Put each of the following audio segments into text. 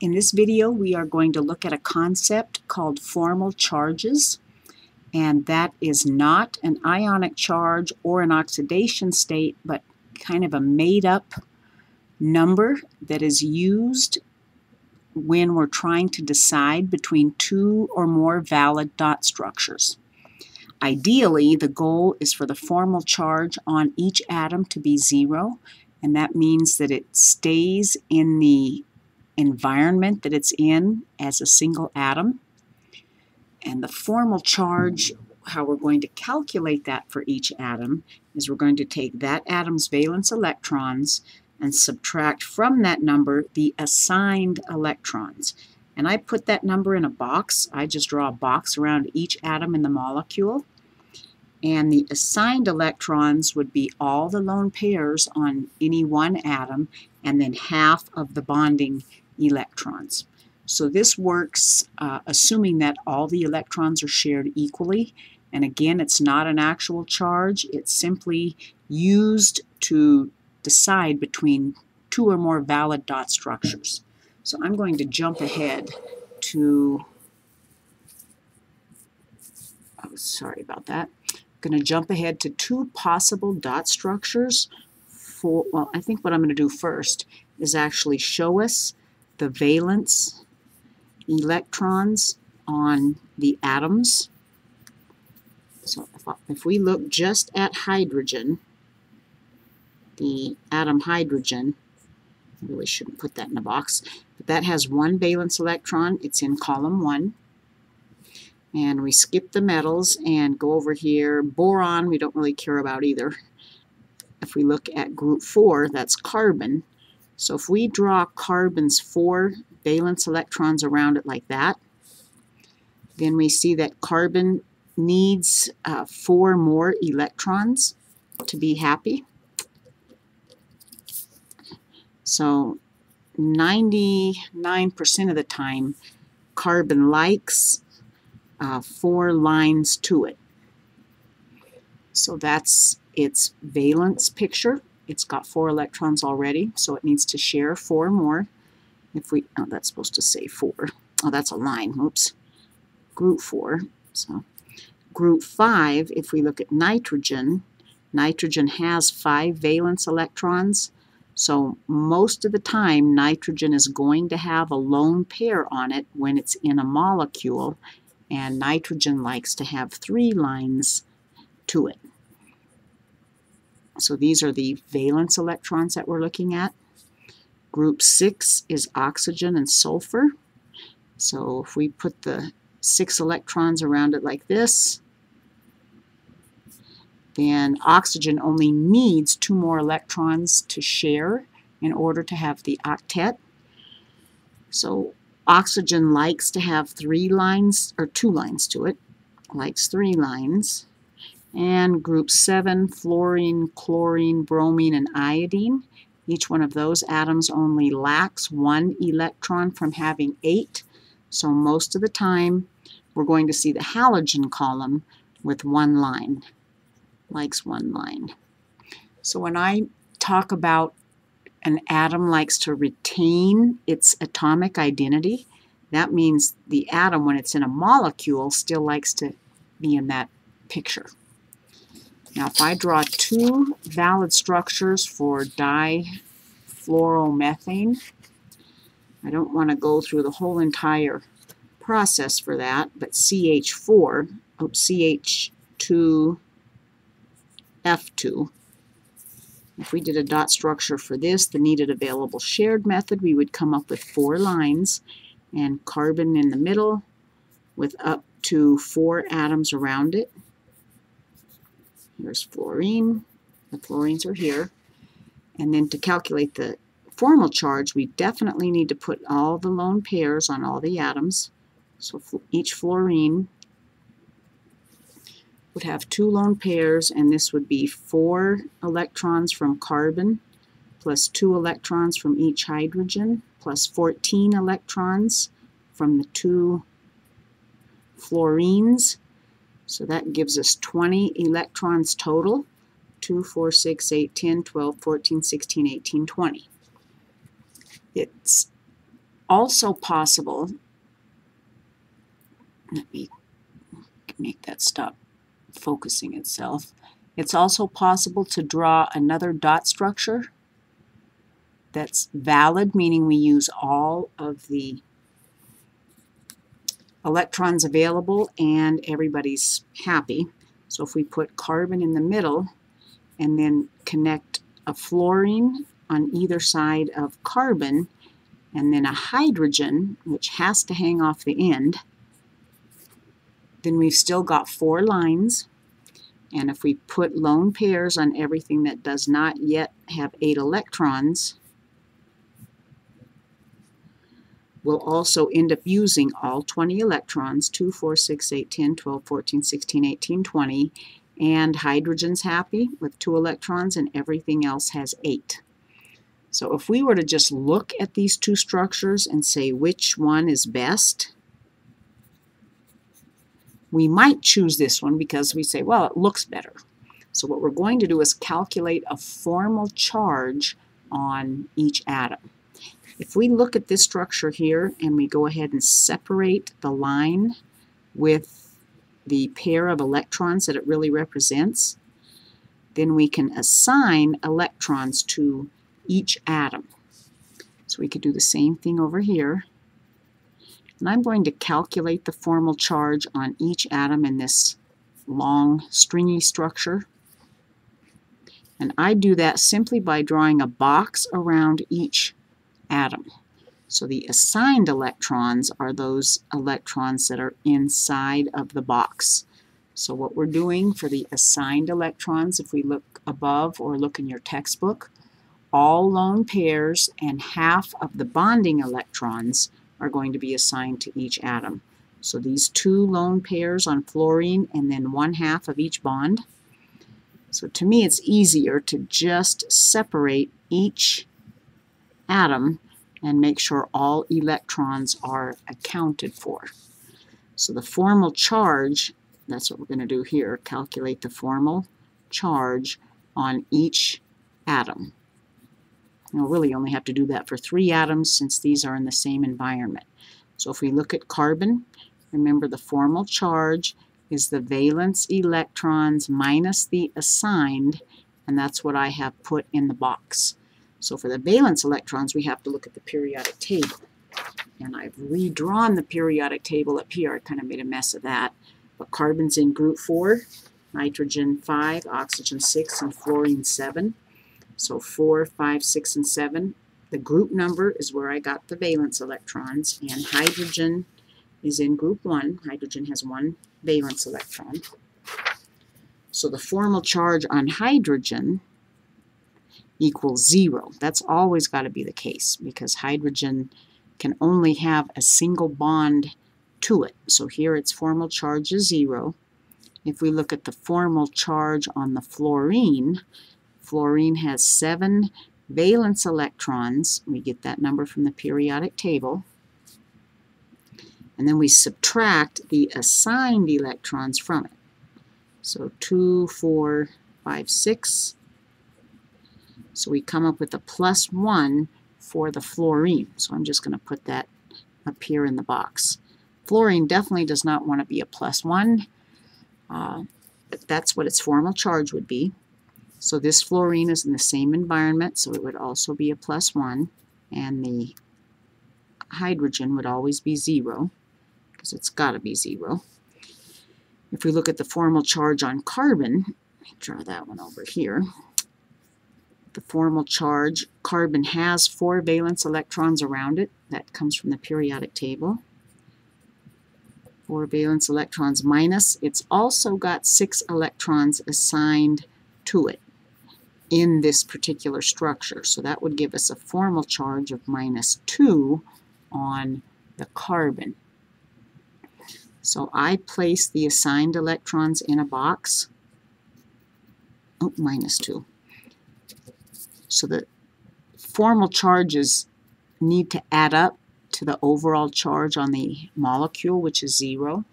In this video, we are going to look at a concept called formal charges, and that is not an ionic charge or an oxidation state, but kind of a made-up number that is used when we're trying to decide between two or more valid dot structures. Ideally, the goal is for the formal charge on each atom to be zero, and that means that it stays in the environment that it's in as a single atom. And the formal charge, how we're going to calculate that for each atom, is we're going to take that atom's valence electrons and subtract from that number the assigned electrons. And I put that number in a box. I just draw a box around each atom in the molecule. And the assigned electrons would be all the lone pairs on any one atom and then half of the bonding electrons. So this works assuming that all the electrons are shared equally. And again, it's not an actual charge. It's simply used to decide between two or more valid dot structures. So I'm going to jump ahead to, oh, sorry about that. I'm going to jump ahead to two possible dot structures. Well, I think what I'm going to do first is actually show us the valence electrons on the atoms. So if we look just at hydrogen, the atom hydrogen, I really shouldn't put that in a box, but that has one valence electron. It's in column 1. And we skip the metals and go over here. Boron, we don't really care about either. If we look at group 4, that's carbon. So if we draw carbon's 4 valence electrons around it like that, then we see that carbon needs 4 more electrons to be happy. So 99% of the time, carbon likes 4 lines to it. So that's its valence picture. It's got 4 electrons already, so it needs to share 4 more. If we, oh, that's supposed to say 4. Oh, that's a line. Oops. Group 4. So group 5, if we look at nitrogen, nitrogen has 5 valence electrons. So most of the time, nitrogen is going to have a lone pair on it when it's in a molecule, and nitrogen likes to have 3 lines to it. So these are the valence electrons that we're looking at. Group 6 is oxygen and sulfur. So if we put the 6 electrons around it like this, then oxygen only needs 2 more electrons to share in order to have the octet. So oxygen likes to have 3 lines, or 2 lines to it, likes 3 lines. And group 7, fluorine, chlorine, bromine, and iodine. Each one of those atoms only lacks 1 electron from having 8. So most of the time, we're going to see the halogen column with 1 line, likes 1 line. So when I talk about an atom likes to retain its atomic identity, that means the atom, when it's in a molecule, still likes to be in that picture. Now, if I draw 2 valid structures for difluoromethane, I don't want to go through the whole entire process for that, but CH4, oops, CH2F2, if we did a dot structure for this, the needed available shared method, we would come up with 4 lines, and carbon in the middle with up to 4 atoms around it. Here's fluorine. The fluorines are here. And then to calculate the formal charge, we definitely need to put all the lone pairs on all the atoms. So each fluorine would have 2 lone pairs, and this would be 4 electrons from carbon plus 2 electrons from each hydrogen plus 14 electrons from the 2 fluorines. So that gives us 20 electrons total, 2, 4, 6, 8, 10, 12, 14, 16, 18, 20. It's also possible, let me make that stop focusing itself, it's also possible to draw another dot structure that's valid, meaning we use all of the electrons available and everybody's happy. So if we put carbon in the middle and then connect a fluorine on either side of carbon and then a hydrogen, which has to hang off the end, then we've still got four lines. And if we put lone pairs on everything that does not yet have 8 electrons, we'll also end up using all 20 electrons, 2, 4, 6, 8, 10, 12, 14, 16, 18, 20, and hydrogen's happy with 2 electrons and everything else has 8. So if we were to just look at these two structures and say which one is best, we might choose this one because we say, well, it looks better. So what we're going to do is calculate a formal charge on each atom. If we look at this structure here and we go ahead and separate the line with the pair of electrons that it really represents, then we can assign electrons to each atom. So we could do the same thing over here. And I'm going to calculate the formal charge on each atom in this long stringy structure. And I do that simply by drawing a box around each atom. So the assigned electrons are those electrons that are inside of the box. So what we're doing for the assigned electrons, if we look above or look in your textbook, all lone pairs and half of the bonding electrons are going to be assigned to each atom. So these 2 lone pairs on fluorine and then 1/2 of each bond. So to me it's easier to just separate each atom and make sure all electrons are accounted for. So the formal charge, that's what we're going to do here, calculate the formal charge on each atom. We'll really only have to do that for 3 atoms since these are in the same environment. So if we look at carbon, remember the formal charge is the valence electrons minus the assigned, and that's what I have put in the box. So for the valence electrons, we have to look at the periodic table. And I've redrawn the periodic table up here. I kind of made a mess of that. But carbon's in group 4, nitrogen 5, oxygen 6, and fluorine 7. So 4, 5, 6, and 7. The group number is where I got the valence electrons. And hydrogen is in group 1. Hydrogen has 1 valence electron. So the formal charge on hydrogen equals 0. That's always got to be the case because hydrogen can only have a single bond to it. So here its formal charge is 0. If we look at the formal charge on the fluorine, fluorine has 7 valence electrons. We get that number from the periodic table. And then we subtract the assigned electrons from it. So 2, 4, 5, 6, so we come up with a +1 for the fluorine. So I'm just going to put that up here in the box. Fluorine definitely does not want to be a +1. But that's what its formal charge would be. So this fluorine is in the same environment, so it would also be a +1. And the hydrogen would always be 0, because it's got to be 0. If we look at the formal charge on carbon, draw that one over here. The formal charge, carbon has 4 valence electrons around it. That comes from the periodic table. 4 valence electrons minus. It's also got 6 electrons assigned to it in this particular structure. So that would give us a formal charge of -2 on the carbon. So I place the assigned electrons in a box. Oh, -2. So the formal charges need to add up to the overall charge on the molecule, which is 0.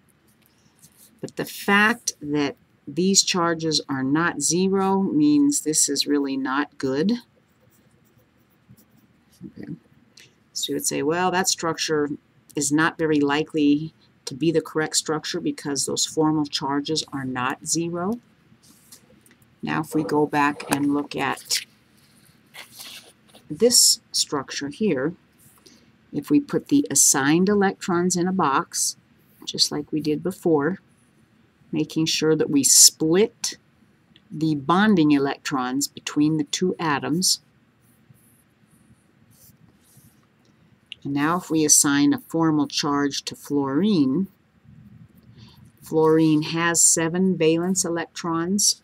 But the fact that these charges are not 0 means this is really not good. Okay. So you would say, well, that structure is not very likely to be the correct structure because those formal charges are not zero. Now if we go back and look at this structure here, if we put the assigned electrons in a box, just like we did before, making sure that we split the bonding electrons between the two atoms. And now if we assign a formal charge to fluorine, fluorine has 7 valence electrons.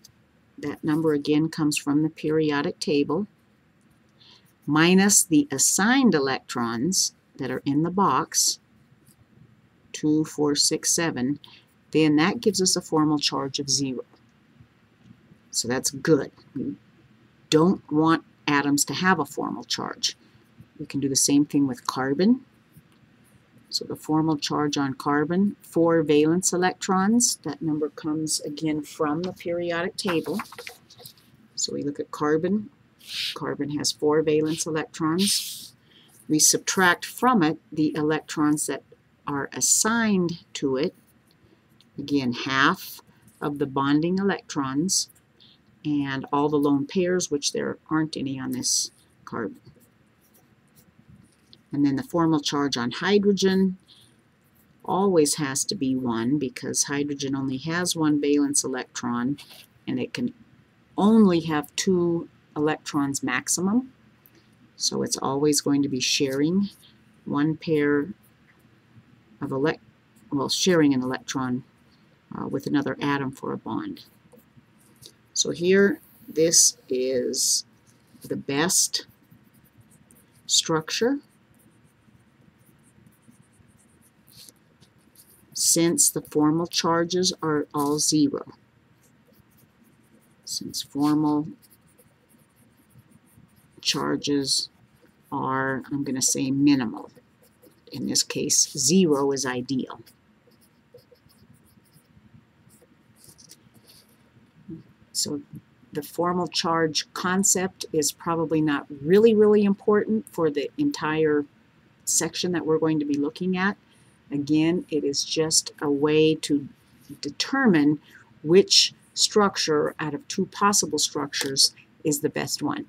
That number again comes from the periodic table, minus the assigned electrons that are in the box, 2, 4, 6, 7, then that gives us a formal charge of 0. So that's good. We don't want atoms to have a formal charge. We can do the same thing with carbon. So the formal charge on carbon, 4 valence electrons. That number comes again from the periodic table. So we look at carbon. Carbon has 4 valence electrons. We subtract from it the electrons that are assigned to it. Again, half of the bonding electrons and all the lone pairs, which there aren't any on this carbon. And then the formal charge on hydrogen always has to be 1 because hydrogen only has 1 valence electron and it can only have 2 electrons maximum. So it's always going to be sharing one pair of sharing an electron with another atom for a bond. So here, this is the best structure since the formal charges are all 0. Since formal charges are, I'm going to say, minimal. In this case, 0 is ideal. So the formal charge concept is probably not really, really important for the entire section that we're going to be looking at. Again, it is just a way to determine which structure out of two possible structures is the best one.